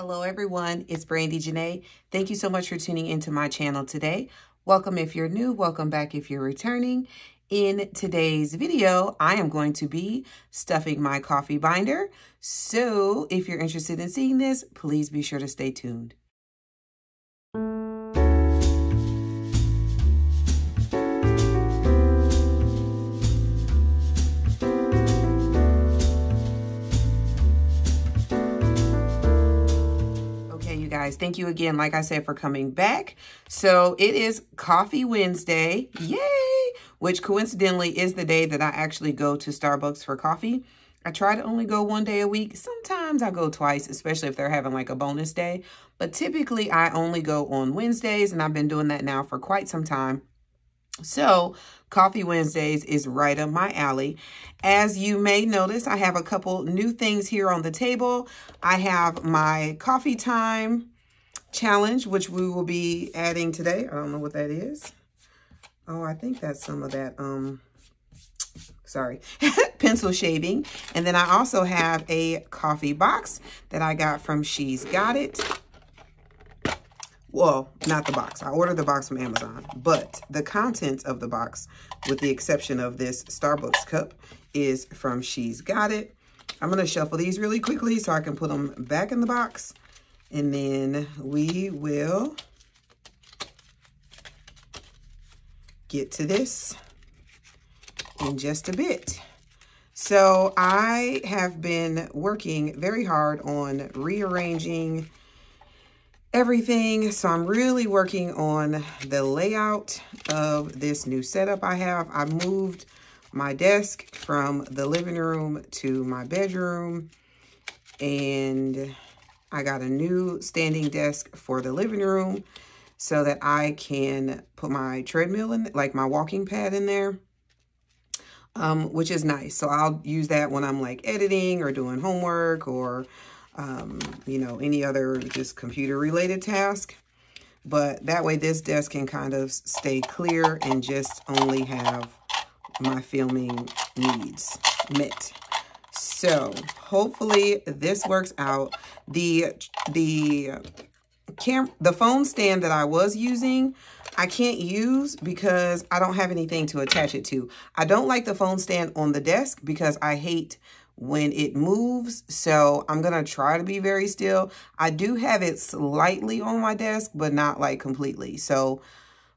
Hello everyone, it's Brandi Janei. Thank you so much for tuning into my channel today. Welcome if you're new, welcome back if you're returning. In today's video, I am going to be stuffing my coffee binder. So if you're interested in seeing this, please be sure to stay tuned. Guys, thank you again, like I said, for coming back. So it is Coffee Wednesday, yay, which coincidentally is the day that I actually go to Starbucks for coffee. I try to only go one day a week. Sometimes I go twice, especially if they're having like a bonus day. But typically I only go on Wednesdays, and I've been doing that now for quite some time. So Coffee Wednesdays is right up my alley. As you may notice, I have a couple new things here on the table. I have my coffee time challenge, which we will be adding today. I don't know what that is. Oh, I think that's some of that, sorry, pencil shaving. And then I also have a coffee box that I got from She's Got It. Well, not the box. I ordered the box from Amazon, but the contents of the box, with the exception of this Starbucks cup, is from She's Got It. I'm going to shuffle these really quickly so I can put them back in the box, and then we will get to this in just a bit. So I have been working very hard on rearranging everything. So I'm really working on the layout of this new setup I have. I moved my desk from the living room to my bedroom, and I got a new standing desk for the living room so that I can put my treadmill in, like my walking pad in there, which is nice. So I'll use that when I'm like editing or doing homework or you know, any other just computer related task. But that way this desk can kind of stay clear and just only have my filming needs met. So hopefully this works out. The phone stand that I was using, I can't use because I don't have anything to attach it to. I don't like the phone stand on the desk because I hate when it moves, so I'm gonna try to be very still. I do have it slightly on my desk, but not like completely. So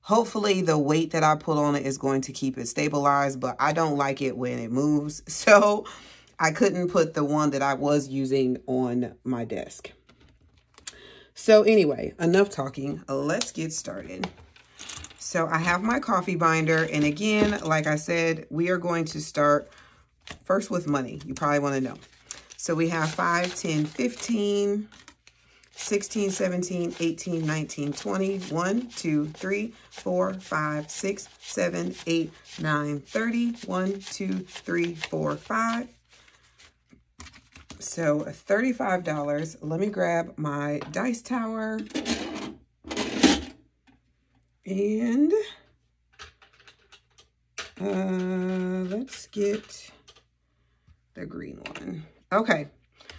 hopefully the weight that I put on it is going to keep it stabilized, but I don't like it when it moves. So I couldn't put the one that I was using on my desk. So anyway, enough talking, let's get started. So I have my coffee binder, and again, like I said, we are going to start first with money. You probably want to know. So we have 5, 10, 15, 16, 17, 18, 19, 20, 1, 2, 3, 4, 5, 6, 7, 8, 9, 30, 1, 2, 3, 4, 5. So $35. Let me grab my dice tower. And let's get the green one. Okay,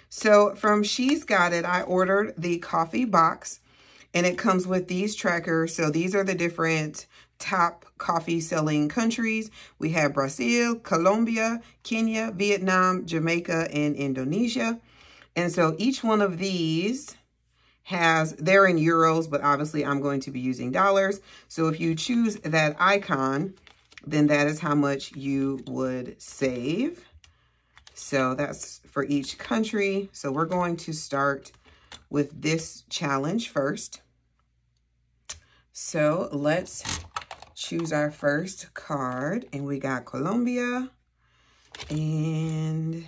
so from She's Got It, I ordered the coffee box, and it comes with these trackers. So these are the different top coffee selling countries. We have Brazil, Colombia, Kenya, Vietnam, Jamaica, and Indonesia. And so each one of these has, they're in euros, but obviously I'm going to be using dollars. So if you choose that icon, then that is how much you would save. So that's for each country. So we're going to start with this challenge first. So let's choose our first card. And we got Colombia. And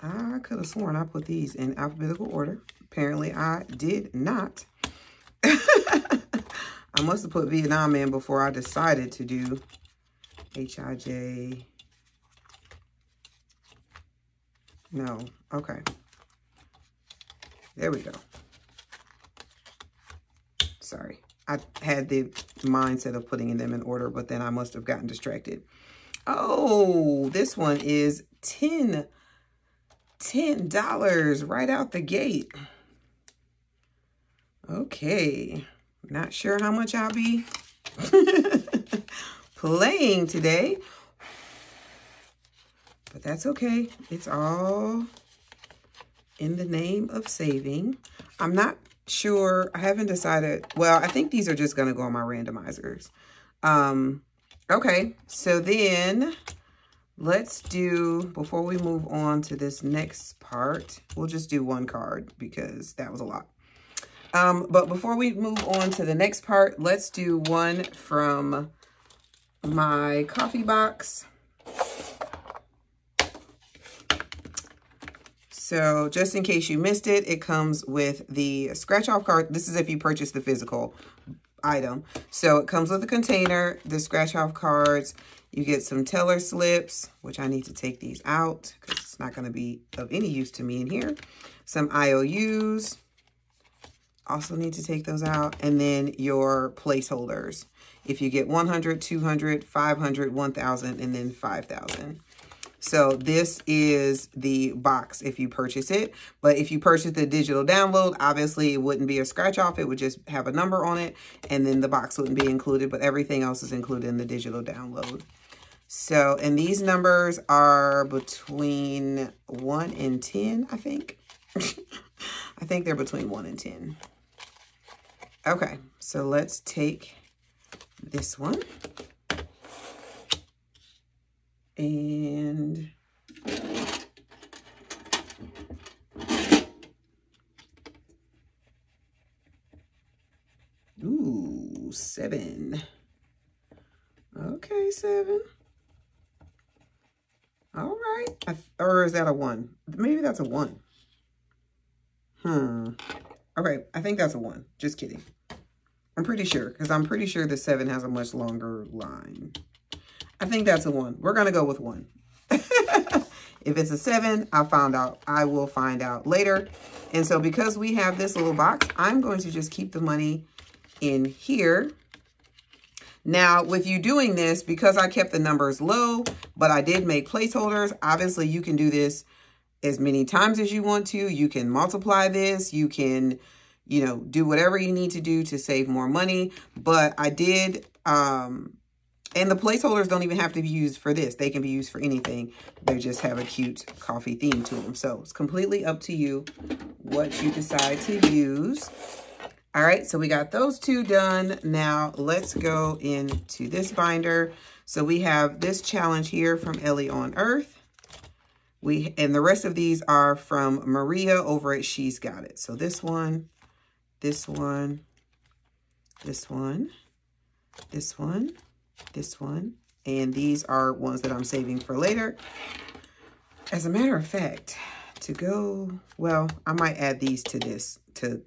I could have sworn I put these in alphabetical order. Apparently I did not. I must have put Vietnam in before I decided to do H-I-J. No, okay. There we go. Sorry, I had the mindset of putting them in order, but then I must have gotten distracted. Oh, this one is 10 $10 right out the gate. Okay, not sure how much I'll be playing today, but that's okay. It's all in the name of saving. I'm not sure. I haven't decided. Well, I think these are just going to go on my randomizers. Okay, so then let's do, before we move on to this next part, we'll just do one card because that was a lot. But before we move on to the next part, let's do one from my coffee box. So just in case you missed it, it comes with the scratch-off card. This is if you purchase the physical item. So it comes with a container, the scratch-off cards. You get some teller slips, which I need to take these out because it's not going to be of any use to me in here. Some IOUs. Also need to take those out. And then your placeholders. If you get 100, 200, 500, 1,000, and then 5,000. So this is the box if you purchase it. But if you purchase the digital download, obviously it wouldn't be a scratch off. It would just have a number on it. And then the box wouldn't be included. But everything else is included in the digital download. So, and these numbers are between 1 and 10, I think. I think they're between 1 and 10. Okay, so let's take this one. And ooh, 7. Okay, 7. All right. Or is that a 1? Maybe that's a 1. Okay, I think that's a 1. Just kidding. I'm pretty sure, because I'm pretty sure the 7 has a much longer line. I think that's a 1. We're going to go with 1. If it's a 7, I found out. I will find out later. And so because we have this little box, I'm going to just keep the money in here. Now, with you doing this, because I kept the numbers low, but I did make placeholders, obviously you can do this as many times as you want to. You can multiply this. You can, you know, do whatever you need to do to save more money. But I did... and the placeholders don't even have to be used for this. They can be used for anything. They just have a cute coffee theme to them. So it's completely up to you what you decide to use. All right, so we got those two done. Now let's go into this binder. So we have this challenge here from Ellie on Earth. And the rest of these are from Maria over at She's Got It. So this one, this one, this one, this one, this one, and these are ones that I'm saving for later. As a matter of fact, to go, well, I might add these to this to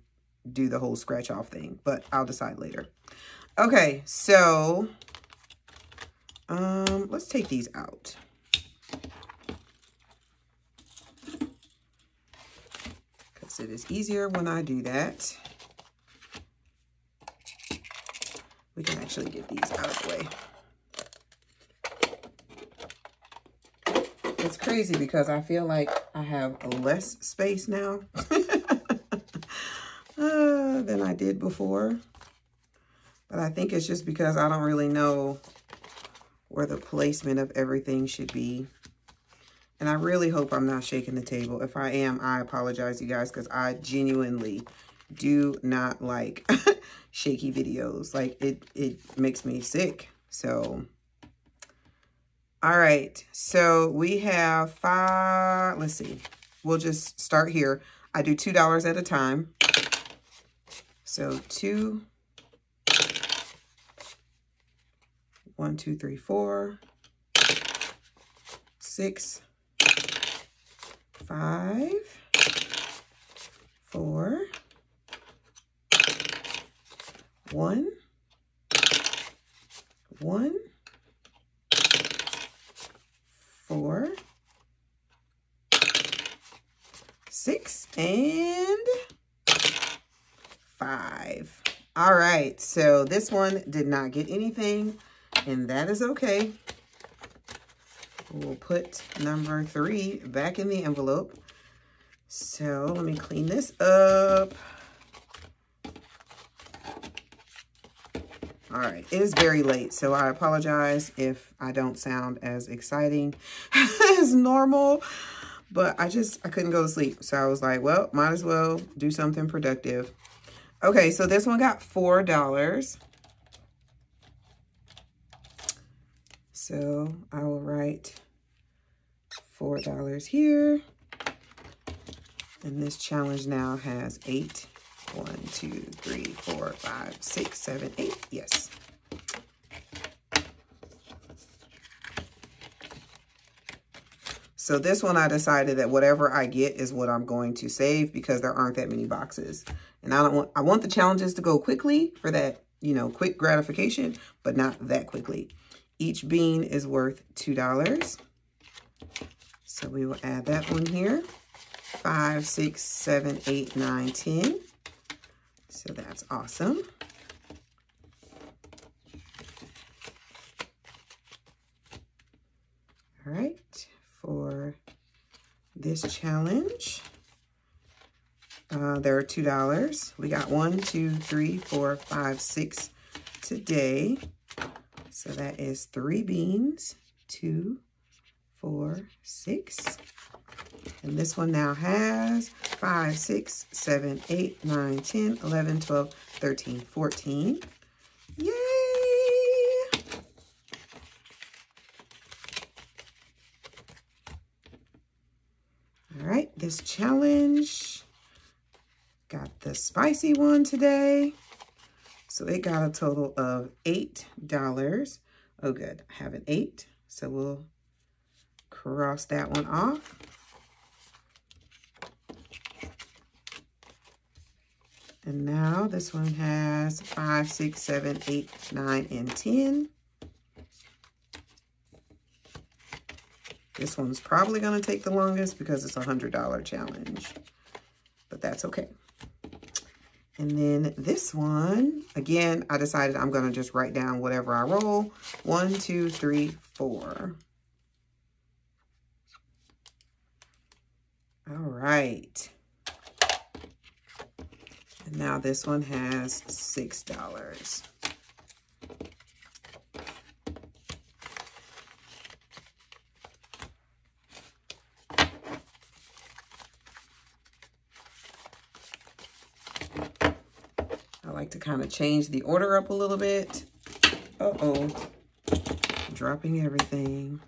do the whole scratch off thing, but I'll decide later. Okay, so let's take these out. Because it is easier when I do that. We can actually get these out of the way. It's crazy because I feel like I have less space now than I did before. But I think it's just because I don't really know where the placement of everything should be. And I really hope I'm not shaking the table. If I am, I apologize, you guys, because I genuinely do not like shaky videos. Like it makes me sick. So all right, so we have 5. Let's see, we'll just start here. I do $2 at a time, so 2, 1, 2, 3, 4, 6, 5, 4 1, 1, 4, 6, and 5. All right, so this one did not get anything, and that is okay. We'll put number 3 back in the envelope. So let me clean this up. All right, it is very late, so I apologize if I don't sound as exciting as normal, but I couldn't go to sleep. So I was like, well, might as well do something productive. Okay, so this one got $4. So I will write $4 here. And this challenge now has 8. 1, 2, 3, 4, 5, 6, 7, 8. Yes. So this one, I decided that whatever I get is what I'm going to save because there aren't that many boxes. And I want the challenges to go quickly for that, you know, quick gratification, but not that quickly. Each bean is worth $2. So we will add that one here. 5, 6, 7, 8, 9, 10. So that's awesome. All right, for this challenge, there are $2. We got 1, 2, 3, 4, 5, 6 today. So that is 3 beans, 2, 4, 6. And this one now has 5, 6, 7, 8, 9, 10, 11, 12, 13, 14. Yay! All right, this challenge got the spicy one today. So it got a total of $8. Oh, good, I have an 8. So we'll cross that one off. And now this one has 5, 6, 7, 8, 9, and 10. This one's probably going to take the longest because it's a $100 challenge, but that's okay. And then this one, again, I decided I'm going to just write down whatever I roll. 1, 2, 3, 4. All right. Now this one has $6. I like to kind of change the order up a little bit. Uh-oh, dropping everything.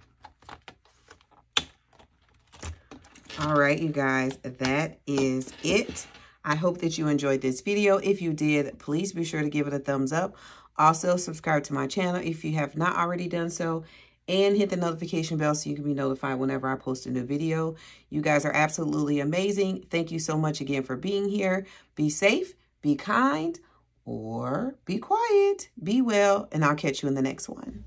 All right, you guys, that is it. I hope that you enjoyed this video. If you did, please be sure to give it a thumbs up. Also, subscribe to my channel if you have not already done so, and hit the notification bell so you can be notified whenever I post a new video. You guys are absolutely amazing. Thank you so much again for being here. Be safe, be kind, or be quiet, be well, and I'll catch you in the next one.